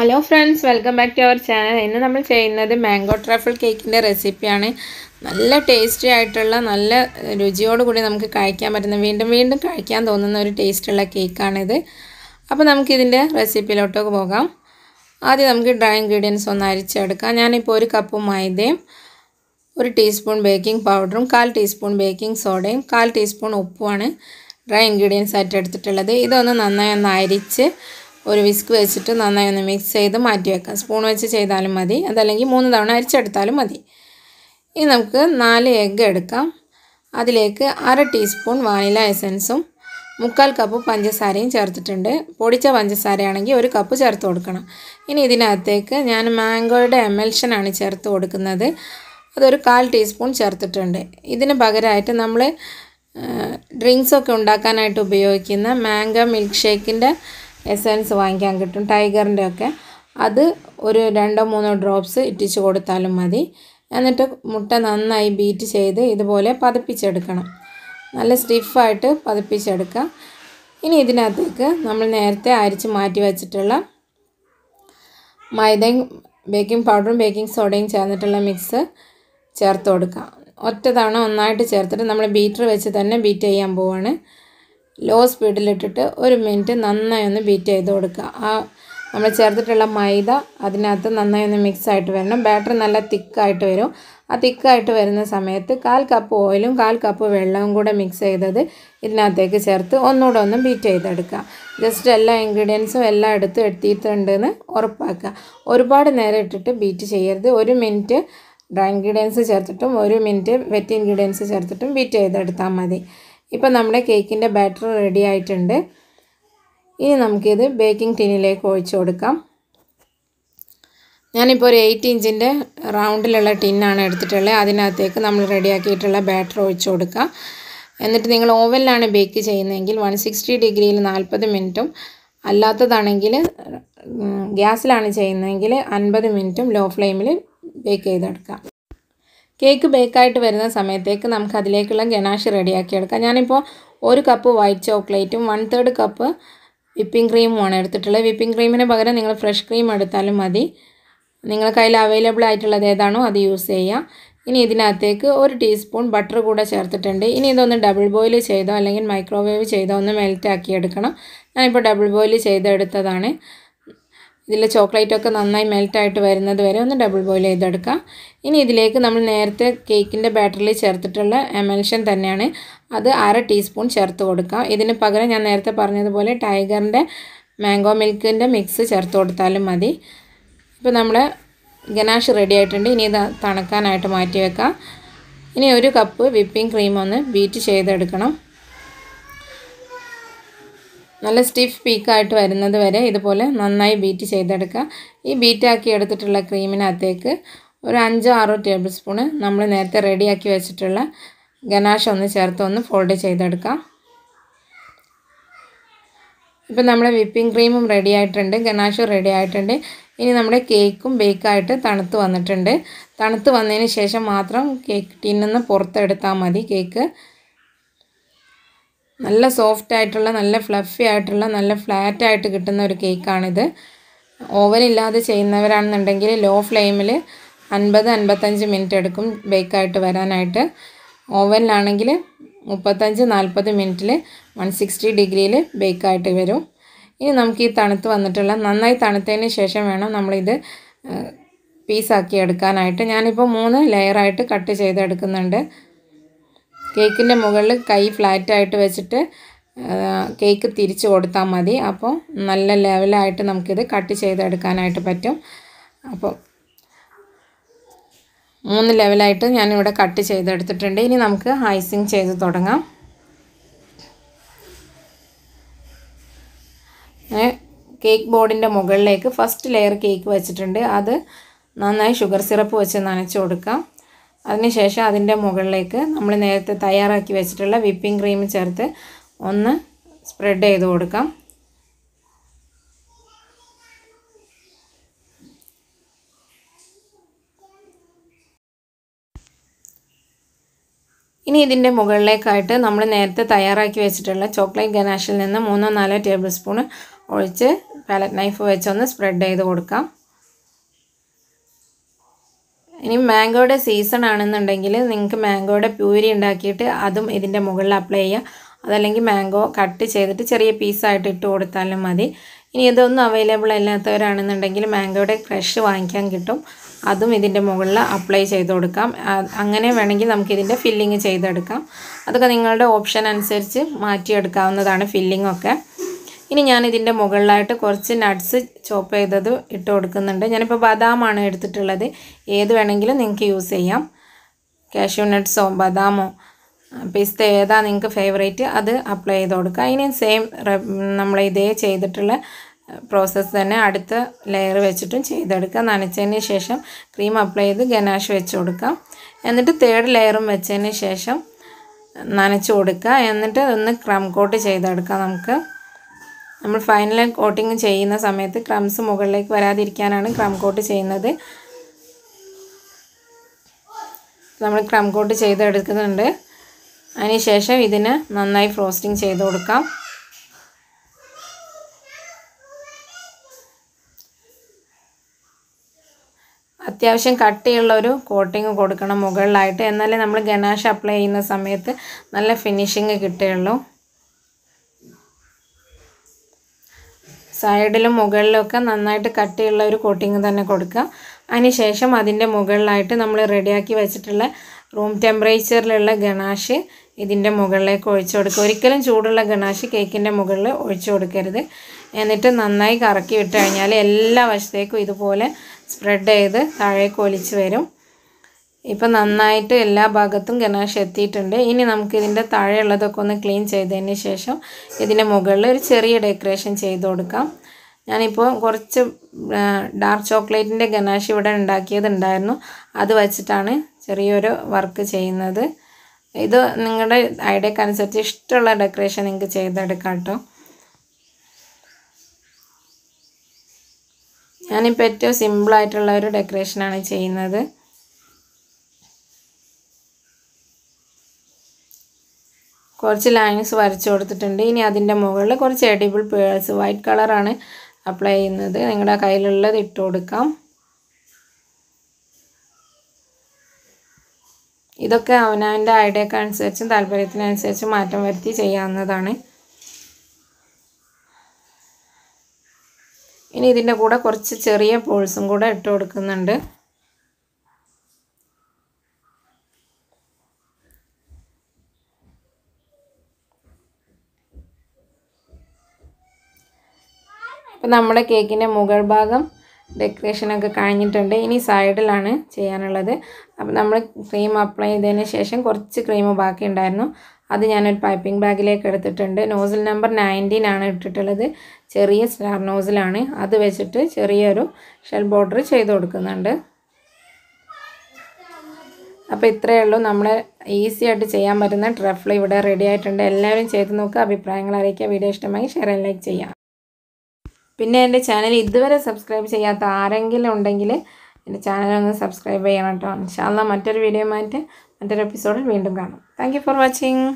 Hello friends, welcome back to our channel. Innu nammal cheyyunnathu mango truffle cake inde recipe aanu. Nalla tasty aayittulla nalla ruchiyodu koodi namukku kayikkan pattuna veendum veendum kayikkan thonnuna oru taste ulla cake aanu idu. Appo namukku idinte recipe lottu pogam. Aadhi namukku dry ingredients onnu arichedukka. Njan ippo oru cup maidayum 1 teaspoon baking powder, 1/4 teaspoon baking soda, 1/4 teaspoon uppu aanu dry ingredients aayittu eduthittulladu. Idonnu nannayi onnu arichu ഒരു whisk വെച്ചിട്ട് നന്നായി ഒന്ന് mix ചെയ്ത് മാറ്റി വെക്കാം. Spoon വെച്ച് ചെയ്താലും മതി, അതല്ലെങ്കിൽ 3 തവണ അരിച്ചെടുത്താലും മതി. ഇനി നമുക്ക് 4 എഗ്ഗ് എടുക്കാം. അതിലേക്ക് 1/2 ടീസ്പൂൺ വാനില എസൻസും 1/4 കപ്പ് പഞ്ചസാരയും ചേർത്തിട്ടുണ്ട്. പൊടിച്ച പഞ്ചസാരയാണെങ്കിൽ 1 കപ്പ് ചേർത്ത് കൊടുക്കണം. ഇനി ഇതിനകത്തേക്ക് ഞാൻ മാംഗോയുടെ എമൽഷൻ ആണ് ചേർത്ത് കൊടുക്കുന്നത്. അതൊരു 1/4 ടീസ്പൂൺ ചേർത്തിട്ടുണ്ട്. ഇതിന് പകരമായിട്ട് നമ്മൾ ഡ്രിങ്ക്സ് ഒക്കെ ഉണ്ടാക്കാനായിട്ട് ഉപയോഗിക്കുന്ന മാംഗോ മിൽക്ക് ഷേക്കിന്റെ എസൻസ് വാങ്ങിക്കാൻ കിട്ടും, ടൈഗറിൻ്റെ ഒക്കെ. അത് ഒരു 2 3 ഡ്രോപ്സ് ഇട്ടിച്ച് കൊടുത്താലും മതി. എന്നിട്ട് മുട്ട നന്നായി ബീറ്റ് ചെയ്ത് ഇതുപോലെ പതപ്പിച്ചെടുക്കണം, നല്ല സ്റ്റിഫായിട്ട് പതപ്പിച്ചെടുക്കുക. ഇനി ഇതിനകത്തേക്ക് നമ്മൾ നേരത്തെ അരിച്ച് മാറ്റി വെച്ചിട്ടുള്ള മൈദയും ബേക്കിംഗ് പൗഡറും ബേക്കിംഗ് സോഡയും ചേർന്നിട്ടുള്ള മിക്സ് ചേർത്ത് കൊടുക്കുക. ഒറ്റ തവണ ഒന്നായിട്ട് ചേർത്തിട്ട് നമ്മൾ ബീറ്റർ വെച്ച് തന്നെ ബീറ്റ് ചെയ്യാൻ പോവുകയാണ്. ലോ സ്പീഡിലിട്ടിട്ട് 1 മിനിറ്റ് നന്നായി ഒന്ന് ബീറ്റ് ചെയ്ത് കൊടുക്കുക. ആ നമ്മൾ ചേർത്തിട്ടുള്ള മൈദ അതിനകത്ത് നന്നായി ഒന്ന് മിക്സ് ആയിട്ട് വരണം. ബാറ്റർ നല്ല തിക്കായിട്ട് വരും. ആ തിക്കായിട്ട് വരുന്ന സമയത്ത് 1/4 കപ്പ് ഓയിലും 1/4 കപ്പ് വെള്ളവും കൂടെ മിക്സ് ചെയ്തത് ഇതിനകത്തേക്ക് ചേർത്ത് ഒന്നുകൂടെ ഒന്ന് ബീറ്റ് ചെയ്തെടുക്കുക. ജസ്റ്റ് എല്ലാ ഇൻഗ്രീഡിയൻസും എല്ലാം എടുത്തിട്ടുണ്ടെന്ന് ഉറപ്പാക്കുക. ഒരുപാട് നേരം ഇട്ടിട്ട് ബീറ്റ് ചെയ്യരുത്. 1 മിനിറ്റ് ഡ്രൈ ഇൻഗ്രീഡിയൻസ് ചേർത്തിട്ടും 1 മിനിറ്റ് വെറ്റ് ഇൻഗ്രീഡിയൻസ് ചേർത്തിട്ടും ബീറ്റ് ചെയ്തെടുത്താൽ മതി. ഇപ്പോൾ നമ്മുടെ കേക്കിൻ്റെ ബാറ്റർ റെഡി ആയിട്ടുണ്ട്. ഇനി നമുക്കിത് ബേക്കിംഗ് ടിന്നിലേക്ക് ഒഴിച്ചു കൊടുക്കാം. ഞാനിപ്പോൾ ഒരു 8 ഇഞ്ചിൻ്റെ റൗണ്ടിലുള്ള ടിന്നാണ് എടുത്തിട്ടുള്ളത്. അതിനകത്തേക്ക് നമ്മൾ റെഡിയാക്കിയിട്ടുള്ള ബാറ്റർ ഒഴിച്ചു കൊടുക്കുക. എന്നിട്ട് നിങ്ങൾ ഓവനിലാണ് ബേക്ക് ചെയ്യുന്നതെങ്കിൽ 160 ഡിഗ്രിയിൽ 40 മിനിറ്റും, അല്ലാത്തതാണെങ്കിൽ ഗ്യാസിലാണ് ചെയ്യുന്നതെങ്കിൽ 50 മിനിറ്റും ലോ ഫ്ലെയിമിൽ ബേക്ക് ചെയ്തെടുക്കാം. കേക്ക് ബേക്കായിട്ട് വരുന്ന സമയത്തേക്ക് നമുക്ക് അതിലേക്കുള്ള ഗനാഷ് റെഡിയാക്കി എടുക്കാം. ഞാനിപ്പോൾ 1 കപ്പ് വൈറ്റ് ചോക്ലേറ്റും 1/3 കപ്പ് വിപ്പിംഗ് ക്രീമുമാണ് എടുത്തിട്ടുള്ളത്. വിപ്പിംഗ് ക്രീമിന് പകരം നിങ്ങൾ ഫ്രഷ് ക്രീം എടുത്താലും മതി. നിങ്ങളുടെ കയ്യിൽ അവൈലബിൾ ആയിട്ടുള്ളത് ഏതാണോ അത് യൂസ് ചെയ്യുക. ഇനി ഇതിനകത്തേക്ക് 1 ടീസ്പൂൺ ബട്ടർ കൂടെ ചേർത്തിട്ടുണ്ട്. ഇനി ഇതൊന്ന് ഡബിൾ ബോയിൽ ചെയ്തോ അല്ലെങ്കിൽ മൈക്രോവേവ് ചെയ്തോ ഒന്ന് മെൽറ്റാക്കി എടുക്കണം. ഞാനിപ്പോൾ ഡബിൾ ബോയിൽ ചെയ്തെടുത്തതാണ്. ഇതിലെ ചോക്ലേറ്റൊക്കെ നന്നായി മെൽറ്റായിട്ട് വരുന്നത് വരെ ഒന്ന് ഡബിൾ ബോയിൽ ചെയ്തെടുക്കുക. ഇനി ഇതിലേക്ക് നമ്മൾ നേരത്തെ കേക്കിൻ്റെ ബാറ്ററിൽ ചേർത്തിട്ടുള്ള എമൽഷൻ തന്നെയാണ്, അത് 1/2 ടീസ്പൂൺ ചേർത്ത് കൊടുക്കുക. ഇതിന് പകരം ഞാൻ നേരത്തെ പറഞ്ഞതുപോലെ ടൈഗറിൻ്റെ മാംഗോ മിൽക്കിൻ്റെ മിക്സ് ചേർത്ത് കൊടുത്താലും മതി. ഇപ്പോൾ നമ്മുടെ ഗനാഷ് റെഡി ആയിട്ടുണ്ട്. ഇനി ഇത് തണുക്കാനായിട്ട് മാറ്റി വെക്കാം. ഇനി 1 കപ്പ് വിപ്പിംഗ് ക്രീം ഒന്ന് ബീറ്റ് ചെയ്തെടുക്കണം. നല്ല സ്റ്റിഫ് പീക്കായിട്ട് വരുന്നത് വരെ ഇതുപോലെ നന്നായി ബീറ്റ് ചെയ്തെടുക്കുക. ഈ ബീറ്റാക്കി എടുത്തിട്ടുള്ള ക്രീമിനകത്തേക്ക് ഒരു 5 6 ടേബിൾ സ്പൂണ് നമ്മൾ നേരത്തെ റെഡിയാക്കി വെച്ചിട്ടുള്ള ഗനാഷ് ഒന്ന് ചേർത്ത് ഒന്ന് ഫോൾഡ് ചെയ്തെടുക്കാം. ഇപ്പം നമ്മുടെ വിപ്പിംഗ് ക്രീമും റെഡി ആയിട്ടുണ്ട്, ഗനാഷും റെഡി ആയിട്ടുണ്ട്. ഇനി നമ്മുടെ കേക്കും ബേക്കായിട്ട് തണുത്ത് വന്നിട്ടുണ്ട്. തണുത്ത് വന്നതിന് ശേഷം മാത്രം കേക്ക് ടിന്നിൽ നിന്ന് പുറത്തെടുത്താൽ മതി. കേക്ക് നല്ല സോഫ്റ്റ് ആയിട്ടുള്ള നല്ല ഫ്ലഫി ആയിട്ടുള്ള നല്ല ഫ്ലാറ്റ് ആയിട്ട് കിട്ടുന്ന ഒരു കേക്കാണിത്. ഓവനില്ലാതെ ചെയ്യുന്നവരാണെന്നുണ്ടെങ്കിൽ ലോ ഫ്ലെയിമിൽ 50 55 മിനിറ്റ് എടുക്കും ബേക്കായിട്ട് വരാനായിട്ട്. ഓവനിലാണെങ്കിൽ 35 40 മിനിറ്റിൽ 160 ഡിഗ്രിയിൽ ബേക്കായിട്ട് വരും. ഇനി നമുക്ക് ഈ തണുത്ത് വന്നിട്ടുള്ള നന്നായി തണുത്തതിന് ശേഷം വേണം നമ്മളിത് പീസാക്കി എടുക്കാനായിട്ട്. ഞാനിപ്പോൾ 3 ലെയറായിട്ട് കട്ട് ചെയ്തെടുക്കുന്നുണ്ട്. കേക്കിൻ്റെ മുകളിൽ കൈ ഫ്ലാറ്റായിട്ട് വെച്ചിട്ട് കേക്ക് തിരിച്ച് കൊടുത്താൽ മതി. അപ്പോൾ നല്ല ലെവലായിട്ട് നമുക്കിത് കട്ട് ചെയ്തെടുക്കാനായിട്ട് പറ്റും. അപ്പോൾ 3 ലെവലായിട്ട് ഞാനിവിടെ കട്ട് ചെയ്തെടുത്തിട്ടുണ്ട്. ഇനി നമുക്ക് ഐസിങ് ചെയ്ത് തുടങ്ങാം. കേക്ക് ബോർഡിൻ്റെ മുകളിലേക്ക് ഫസ്റ്റ് ലെയർ കേക്ക് വെച്ചിട്ടുണ്ട്. അത് നന്നായി ഷുഗർ സിറപ്പ് വെച്ച് നനച്ച് കൊടുക്കാം. അതിനുശേഷം അതിൻ്റെ മുകളിലേക്ക് നമ്മൾ നേരത്തെ തയ്യാറാക്കി വെച്ചിട്ടുള്ള വിപ്പിംഗ് ക്രീം ചേർത്ത് ഒന്ന് സ്പ്രെഡ് ചെയ്ത് കൊടുക്കാം. ഇനി ഇതിൻ്റെ മുകളിലേക്കായിട്ട് നമ്മൾ നേരത്തെ തയ്യാറാക്കി വെച്ചിട്ടുള്ള ചോക്ലേറ്റ് ഗനാഷിൽ നിന്ന് 3 4 ടേബിൾ സ്പൂൺ ഒഴിച്ച് palette knife vechu spread edu kodukam ini mango ode season aanennundengil ningalku mango ode puree undakkiyittu adum idinte mugallil apply cheya adallengi mango cut cheyidittu cheriya piece aayittu ittu koduthalum madi ini idonnu available allathavarannundengil mango ode crush vaangikkan kittum adum idinte mugallil apply cheyidu kodukam angane venengil namukku idinte filling cheyidu edukam adokke ningalude option anusarichu maati edukavunnathana filling okke ഇനി ഞാൻ ഇതിന്റെ മുകളിലായിട്ട് കുറച്ച് nuts ചോപ്പ് ചെയ്തത് ഇട്ട് കൊടുക്കുന്നുണ്ട് ഞാൻ ഇപ്പോൾ ബദാം ആണ് എടുത്തിട്ടുള്ളത് ഏതു വേണമെങ്കിലും നിങ്ങൾക്ക് യൂസ് ചെയ്യാം കാഷ്യൂ നട്ട്സോ ബദാമോ പിസ്ത ഏതാ നിങ്ങൾക്ക് ഫേവറേറ്റ് അത് അപ്ലൈ ചെയ്ത് കൊടുക്കുക ഇനി സെയിം നമ്മൾ ഇതേ ചെയ്തിട്ടുള്ള പ്രോസസ്സ് തന്നെ അടുത്ത ലെയർ വെച്ചിട്ടും ചെയ്തെടുക്കുക നനച്ചതിന് ശേഷം ക്രീം അപ്ലൈ ചെയ്ത് ഗനാഷ് വെച്ച് കൊടുക്കുക എന്നിട്ട് തേർഡ് ലെയറും വെച്ചതിന് ശേഷം നനച്ച് കൊടുക്കുക എന്നിട്ട് ഒന്ന് ക്രം കോട്ട് ചെയ്തെടുക്കാം നമുക്ക് നമ്മൾ ഫൈനൽ കോട്ടിംഗ് ചെയ്യുന്ന സമയത്ത് ക്രംസ് മുകളിലേക്ക് വരാതിരിക്കാനാണ് ക്രം കോട്ട് ചെയ്യുന്നത് നമ്മൾ ക്രം കോട്ട് ചെയ്തെടുക്കുന്നുണ്ട് അതിനുശേഷം ഇതിനെ നന്നായി ഫ്രോസ്റ്റിംഗ് ചെയ്തു കൊടുക്കാം അത്യാവശ്യം കട്ടിയുള്ള ഒരു കോട്ടിംഗ് കൊടുക്കണം മുകളിലായിട്ട് എന്നാലേ നമ്മൾ ഗനാഷ് അപ്ലൈ ചെയ്യുന്ന സമയത്ത് നല്ല ഫിനിഷിംഗ് കിട്ടുകയുള്ളൂ സൈഡിലും മുകളിലും ഒക്കെ നന്നായിട്ട് കട്ടിയുള്ള ഒരു കോട്ടിംഗ് തന്നെ കൊടുക്കുക അതിനുശേഷം അതിന്റെ മുകളിലായിട്ട് നമ്മൾ റെഡിയാക്കി വെച്ചിട്ടുള്ള റൂം ടെമ്പറേച്ചറിലുള്ള ഗണാഷ് ഇതിന്റെ മുകളിലേക്ക് ഒഴിച്ചു കൊടുക്കുക ഒരിക്കലും ചൂടുള്ള ഗണാഷ് കേക്കിന്റെ മുകളിൽ ഒഴിച്ചു കൊടുക്കരുത് എന്നിട്ട് നന്നായി കറക്കി വിട്ട് കഴിഞ്ഞാൽ എല്ലാ വശത്തേക്കും ഇതുപോലെ സ്പ്രെഡ് ചെയ്ത് താഴേക്ക് ഒലിച്ചു വരും ഇപ്പോൾ നന്നായിട്ട് എല്ലാ ഭാഗത്തും ഗണാഷ് എത്തിയിട്ടുണ്ട് ഇനി നമുക്ക് ഇതിന്റെ താഴെയുള്ളതൊക്കെ ഒന്ന് ക്ലീൻ ചെയ്തതിന് ശേഷം ഇതിന്റെ മുകളിൽ ഒരു ചെറിയ ഡെക്കറേഷൻ ചെയ്തു കൊടുക്കാം ഞാൻ ഇപ്പോൾ കുറച്ച് ഡാർക്ക് ചോക്ലേറ്റിന്റെ ഗണാഷ് ഇവിടെ ഉണ്ടാക്കിയതുണ്ടായിരുന്നു അത് വെച്ചിട്ടാണ് ചെറിയൊരു വർക്ക് ചെയ്യുന്നത് ഇത് നിങ്ങളുടെ ഐഡിയക്ക് അനുസരിച്ച് ഇഷ്ടമുള്ള ഡെക്കറേഷൻ നിങ്ങൾക്ക് ചെയ്തെടുക്കാം കേട്ടോ ഞാനിപ്പോൾ ഏറ്റവും സിമ്പിൾ ആയിട്ടുള്ള ഒരു ഡെക്കറേഷനാണ് ചെയ്യുന്നത് കുറച്ച് ലൈൻസ് വരച്ചു കൊടുത്തിട്ടുണ്ട് ഇനി അതിന്റെ മുകളിൽ കുറച്ച് എഡിബിൾ പേഴ്സ് വൈറ്റ് കളറാണ് അപ്ലൈ ചെയ്യുന്നത് നിങ്ങളുടെ കയ്യിലുള്ളത് ഇട്ട് കൊടുക്കാം ഇതൊക്കെ അവനവൻ്റെ ഐഡിയക്ക് അനുസരിച്ചും താല്പര്യത്തിനനുസരിച്ചും മാറ്റം വരുത്തി ചെയ്യാവുന്നതാണ് ഇനി ഇതിന്റെ കൂടെ കുറച്ച് ചെറിയ പേഴ്സും കൂടെ ഇട്ട് കൊടുക്കുന്നുണ്ട് അപ്പോൾ നമ്മുടെ കേക്കിൻ്റെ മുകൾ ഭാഗം ഡെക്കറേഷനൊക്കെ കഴിഞ്ഞിട്ടുണ്ട് ഇനി സൈഡിലാണ് ചെയ്യാനുള്ളത് അപ്പോൾ നമ്മൾ ക്രീം അപ്ലൈ ചെയ്തതിന് ശേഷം കുറച്ച് ക്രീം ബാക്കി ഉണ്ടായിരുന്നു അത് ഞാനൊരു പൈപ്പിംഗ് ബാഗിലേക്ക് എടുത്തിട്ടുണ്ട് നോസിൽ നമ്പർ 19 ആണ് ഇട്ടിട്ടുള്ളത് ചെറിയ സ്റ്റാർ നോസിലാണ് അത് വെച്ചിട്ട് ചെറിയൊരു ഷെൽ ബോർഡർ ചെയ്ത് കൊടുക്കുന്നുണ്ട് അപ്പോൾ ഇത്രയേ ഉള്ളൂ നമ്മൾ ഈസി ആയിട്ട് ചെയ്യാൻ പറ്റുന്ന ട്രഫിൾ ഇവിടെ റെഡി ആയിട്ടുണ്ട് എല്ലാവരും ചെയ്ത് നോക്കുക അഭിപ്രായങ്ങൾ അറിയിക്കുക വീഡിയോ ഇഷ്ടമായി ഷെയർ ആൻഡ് ലൈക്ക് ചെയ്യുക പിന്നെ എൻ്റെ ചാനൽ ഇതുവരെ സബ്സ്ക്രൈബ് ചെയ്യാത്ത ആരെങ്കിലും ഉണ്ടെങ്കിൽ എൻ്റെ ചാനൽ ഒന്ന് സബ്സ്ക്രൈബ് ചെയ്യണം കേട്ടോ ഇൻഷാ അല്ലാഹ് മറ്റൊരു വീഡിയോയുമായിട്ട് മറ്റൊരു എപ്പിസോഡിൽ വീണ്ടും കാണാം താങ്ക് യു ഫോർ വാച്ചിങ്